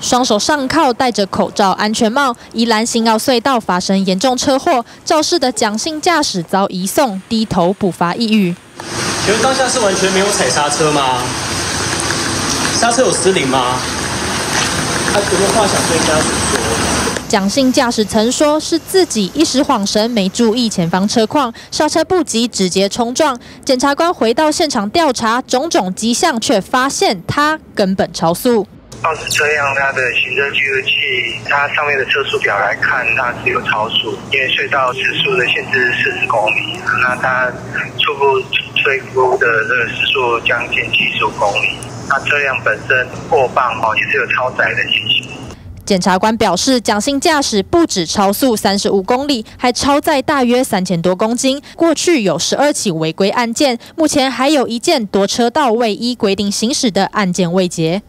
双手上铐，戴着口罩、安全帽。宜兰新澳隧道发生严重车祸，肇事的蒋姓驾驶遭移送，低头不发一语。请问当下是完全没有踩刹车吗？刹车有失灵吗？有没有话想对家属说？ 蒋姓驾驶曾说是自己一时恍神，没注意前方车况，刹车不及，直接冲撞。检察官回到现场调查种种迹象，却发现他根本超速。肇事车辆它的行车记录器，它上面的车速表来看，它是有超速，因为隧道时速的限制40公里，那它初步推估的这个时速将近75公里。那车辆本身过磅也是有超载的情形。 检察官表示，蒋姓驾驶不止超速35公里，还超载大约3000多公斤。过去有12起违规案件，目前还有1件多车道未依规定行驶的案件未结。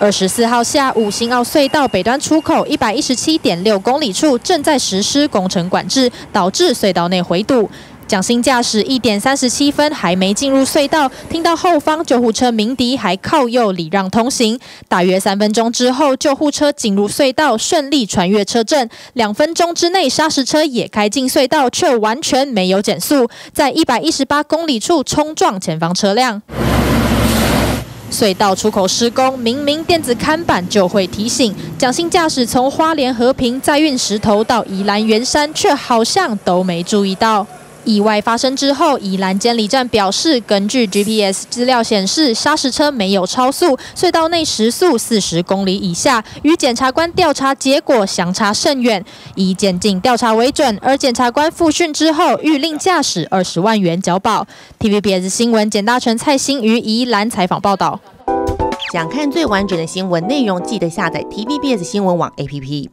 24号下午，新澳隧道北端出口117.6公里处正在实施工程管制，导致隧道内回堵。 蒋姓驾驶1点37分还没进入隧道，听到后方救护车鸣笛，还靠右礼让通行。大约3分钟之后，救护车进入隧道，顺利穿越车阵。2分钟之内，砂石车也开进隧道，却完全没有减速，在118公里处冲撞前方车辆。 隧道出口施工，明明电子看板就会提醒。蒋姓驾驶从花莲和平载运石头到宜兰员山，却好像都没注意到。 意外发生之后，宜兰监理站表示，根据 GPS 资料显示，砂石车没有超速，隧道内时速40公里以下，与检察官调查结果相差甚远，以检警调查为准。而检察官复讯之后，谕令驾驶20万元缴保。TVBS 新闻简大成、蔡欣于宜兰采访报道。想看最完整的新闻内容，记得下载 TVBS 新闻网 APP。